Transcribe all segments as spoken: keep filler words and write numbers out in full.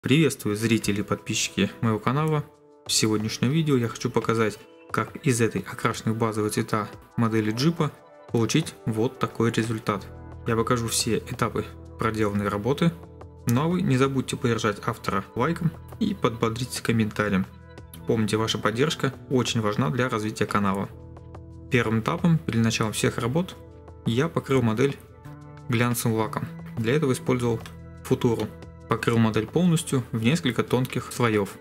Приветствую, зрители и подписчики моего канала. В сегодняшнем видео я хочу показать, как из этой окрашенной в базовые цвета модели джипа получить вот такой результат. Я покажу все этапы проделанной работы. Ну а вы не забудьте поддержать автора лайком и подбодрить комментарием. Помните, ваша поддержка очень важна для развития канала. Первым этапом перед началом всех работ я покрыл модель глянцевым лаком. Для этого использовал футуру. Покрыл модель полностью в несколько тонких слоев.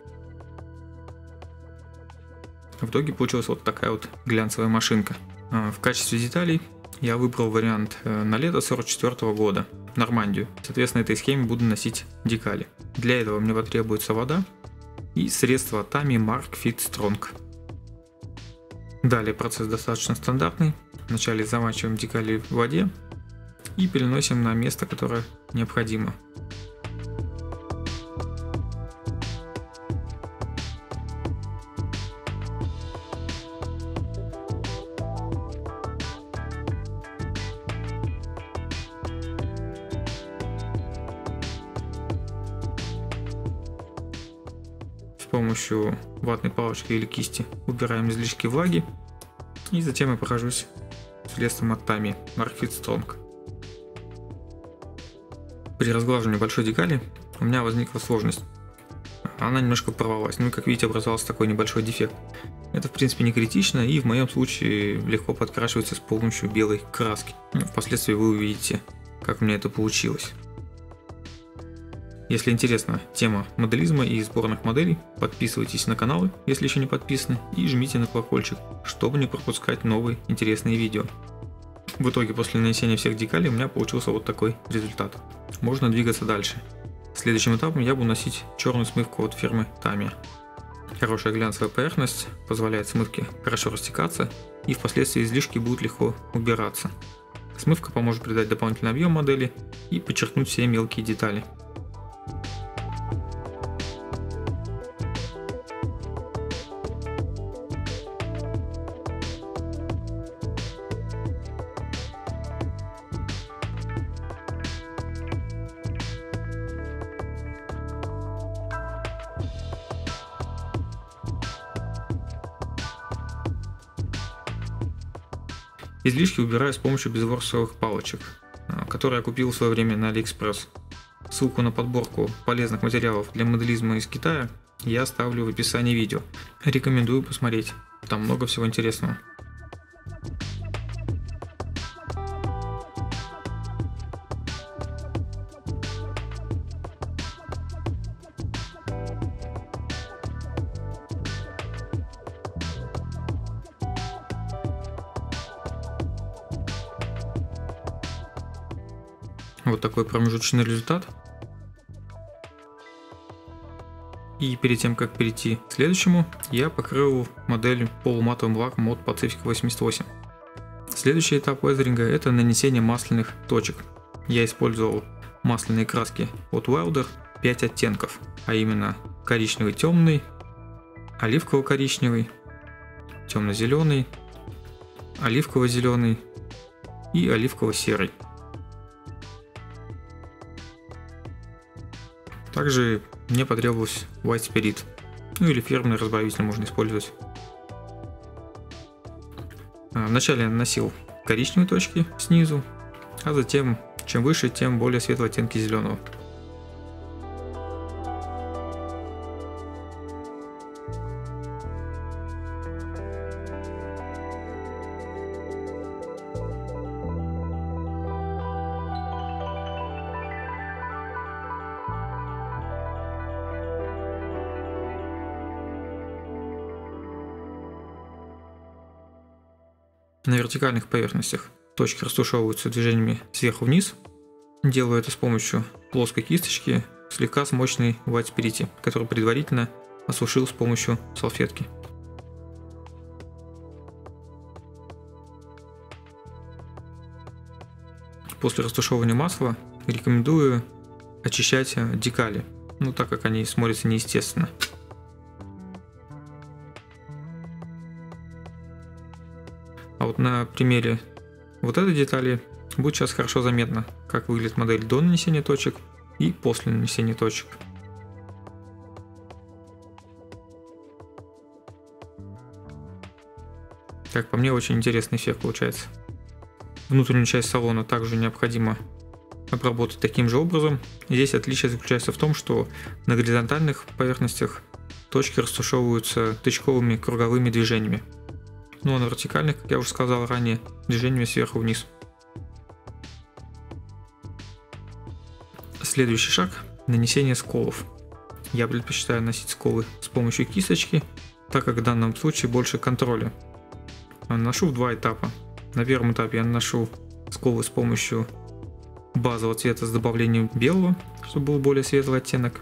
В итоге получилась вот такая вот глянцевая машинка. В качестве деталей я выбрал вариант на лето сорок четвёртого года, Нормандию. Соответственно, этой схеме буду носить декали. Для этого мне потребуется вода и средство Tamiya Mark Fit Strong. Далее процесс достаточно стандартный. Вначале замачиваем декали в воде и переносим на место, которое необходимо. С помощью ватной палочки или кисти убираем излишки влаги, и затем я прохожусь средством от Tamiya Mark Fit Strong. При разглаживании большой декали у меня возникла сложность. Она немножко порвалась, ну и как видите, образовался такой небольшой дефект. Это в принципе не критично, и в моем случае легко подкрашивается с помощью белой краски. Впоследствии вы увидите, как у меня это получилось. Если интересна тема моделизма и сборных моделей, подписывайтесь на каналы, если еще не подписаны, и жмите на колокольчик, чтобы не пропускать новые интересные видео. В итоге после нанесения всех декалей у меня получился вот такой результат. Можно двигаться дальше. Следующим этапом я буду носить черную смывку от фирмы Tamiya. Хорошая глянцевая поверхность позволяет смывке хорошо растекаться, и впоследствии излишки будут легко убираться. Смывка поможет придать дополнительный объем модели и подчеркнуть все мелкие детали. Излишки убираю с помощью безворсовых палочек, которые я купил в свое время на Алиэкспресс. Ссылку на подборку полезных материалов для моделизма из Китая я оставлю в описании видео. Рекомендую посмотреть, там много всего интересного. Вот такой промежуточный результат. И перед тем, как перейти к следующему, я покрыл модель полуматовым лаком от Pacific восемьдесят восемь. Следующий этап везеринга — это нанесение масляных точек. Я использовал масляные краски от Wilder пять оттенков, а именно коричневый темный, оливково-коричневый, темно-зеленый, оливково-зеленый и оливково-серый. Также мне потребовалось White Spirit, ну или фирменный разбавитель можно использовать. Вначале я наносил коричневые точки снизу, а затем чем выше, тем более светлые оттенки зеленого. На вертикальных поверхностях точки растушевываются движениями сверху вниз. Делаю это с помощью плоской кисточки, слегка смоченной в White Spirit, который предварительно осушил с помощью салфетки. После растушевывания масла рекомендую очищать декали, ну так как они смотрятся неестественно. А вот на примере вот этой детали будет сейчас хорошо заметно, как выглядит модель до нанесения точек и после нанесения точек. Как по мне, очень интересный эффект получается. Внутреннюю часть салона также необходимо обработать таким же образом. Здесь отличие заключается в том, что на горизонтальных поверхностях точки растушевываются тычковыми круговыми движениями. Ну а на вертикальных, как я уже сказал ранее, движениями сверху вниз. Следующий шаг – нанесение сколов. Я предпочитаю наносить сколы с помощью кисточки, так как в данном случае больше контроля. Наношу в два этапа. На первом этапе я наношу сколы с помощью базового цвета с добавлением белого, чтобы был более светлый оттенок.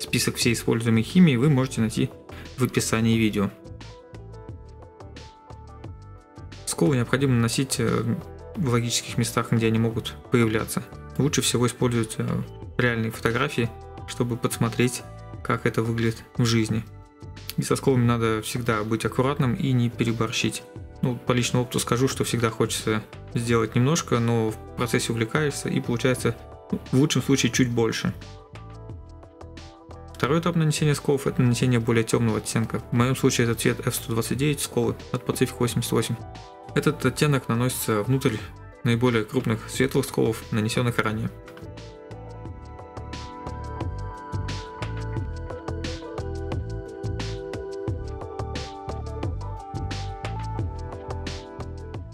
Список всей используемой химии вы можете найти в описании видео. Сколы необходимо наносить в логических местах, где они могут появляться. Лучше всего использовать реальные фотографии, чтобы подсмотреть, как это выглядит в жизни. И со сколами надо всегда быть аккуратным и не переборщить. Ну, по личному опыту скажу, что всегда хочется сделать немножко, но в процессе увлекаешься и получается в лучшем случае чуть больше. Второй этап нанесения сколов – это нанесение более темного оттенка. В моем случае это цвет эф сто двадцать девять сколы от Pacific восемьдесят восемь. Этот оттенок наносится внутрь наиболее крупных светлых сколов, нанесенных ранее.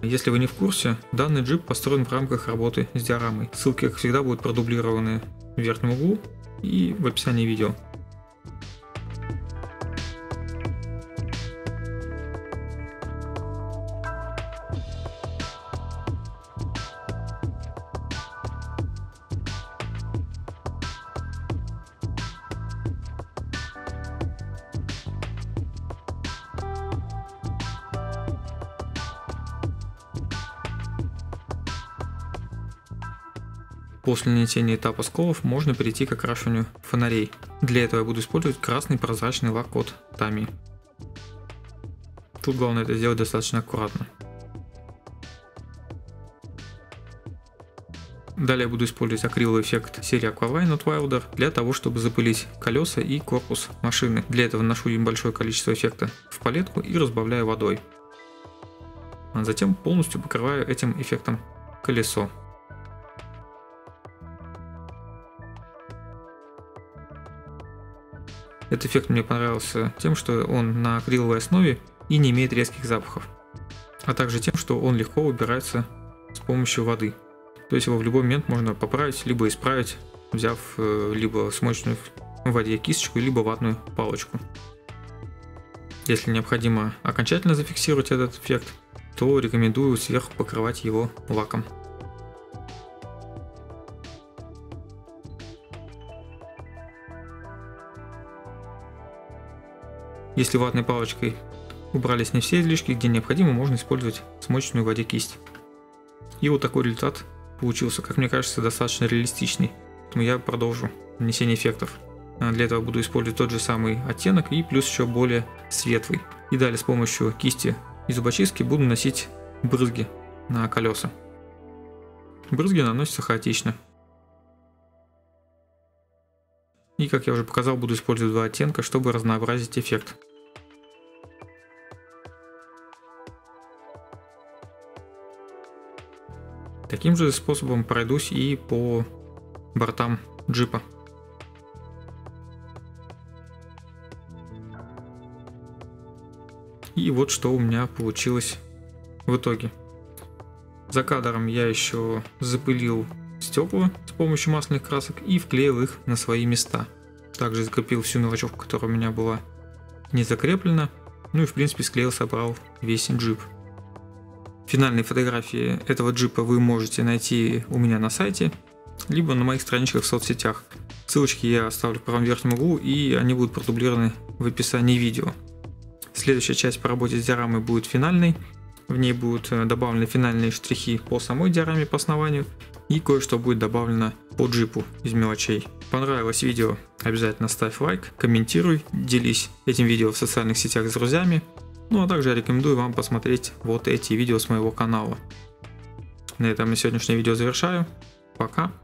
Если вы не в курсе, данный джип построен в рамках работы с диорамой. Ссылки, как всегда, будут продублированы в верхнем углу и в описании видео. После нанесения этапа сколов можно перейти к окрашиванию фонарей. Для этого я буду использовать красный прозрачный лак от Tamiya. Тут главное это сделать достаточно аккуратно. Далее я буду использовать акриловый эффект серии Aqualine от Wilder для того, чтобы запылить колеса и корпус машины. Для этого наношу небольшое количество эффекта в палетку и разбавляю водой. А затем полностью покрываю этим эффектом колесо. Этот эффект мне понравился тем, что он на акриловой основе и не имеет резких запахов, а также тем, что он легко убирается с помощью воды. То есть его в любой момент можно поправить, либо исправить, взяв либо смоченную в воде кисточку, либо ватную палочку. Если необходимо окончательно зафиксировать этот эффект, то рекомендую сверху покрывать его лаком. Если ватной палочкой убрались не все излишки, где необходимо, можно использовать смоченную в воде кисть. И вот такой результат получился, как мне кажется, достаточно реалистичный. Поэтому я продолжу нанесение эффектов. Для этого буду использовать тот же самый оттенок и плюс еще более светлый. И далее с помощью кисти и зубочистки буду наносить брызги на колеса. Брызги наносятся хаотично. И, как я уже показал, буду использовать два оттенка, чтобы разнообразить эффект. Таким же способом пройдусь и по бортам джипа. И вот что у меня получилось в итоге. За кадром я еще запылил стекла с помощью масляных красок и вклеил их на свои места. Также закрепил всю мелочевку, которая у меня была не закреплена. Ну и в принципе склеил, собрал весь джип. Финальные фотографии этого джипа вы можете найти у меня на сайте, либо на моих страничках в соцсетях. Ссылочки я оставлю в правом верхнем углу, и они будут продублированы в описании видео. Следующая часть по работе с диорамой будет финальной. В ней будут добавлены финальные штрихи по самой диораме, по основанию, и кое-что будет добавлено по джипу из мелочей. Понравилось видео? Обязательно ставь лайк, комментируй, делись этим видео в социальных сетях с друзьями. Ну а также я рекомендую вам посмотреть вот эти видео с моего канала. На этом я сегодняшнее видео завершаю. Пока!